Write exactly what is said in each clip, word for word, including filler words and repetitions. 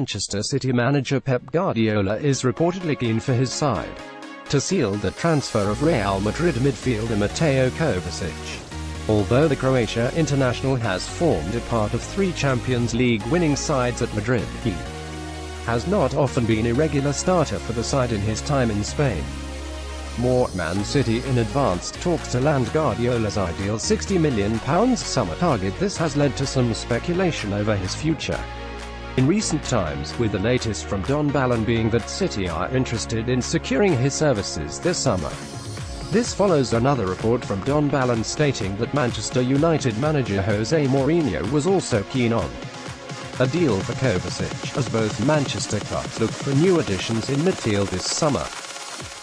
Manchester City manager Pep Guardiola is reportedly keen for his side to seal the transfer of Real Madrid midfielder Mateo Kovacic. Although the Croatia international has formed a part of three Champions League winning sides at Madrid, he has not often been a regular starter for the side in his time in Spain. More Man City in advanced talks to land Guardiola's ideal sixty million pound summer target. This has led to some speculation over his future in recent times, with the latest from Don Balon being that City are interested in securing his services this summer. This follows another report from Don Balon stating that Manchester United manager Jose Mourinho was also keen on a deal for Kovacic, as both Manchester clubs look for new additions in midfield this summer.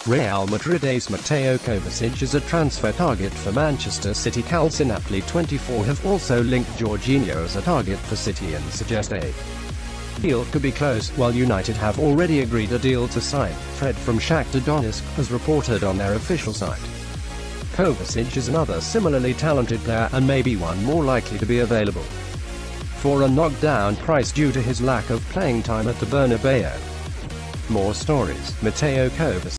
Real Madrid ace Mateo Kovacic is a transfer target for Manchester City. Calcinapoli twenty-four have also linked Jorginho as a target for City and suggest a deal could be close, while United have already agreed a deal to sign Fred from Shakhtar Donetsk, as reported on their official site. Kovacic is another similarly talented player, and maybe one more likely to be available for a knockdown price due to his lack of playing time at the Bernabeu. More stories: Mateo Kovacic.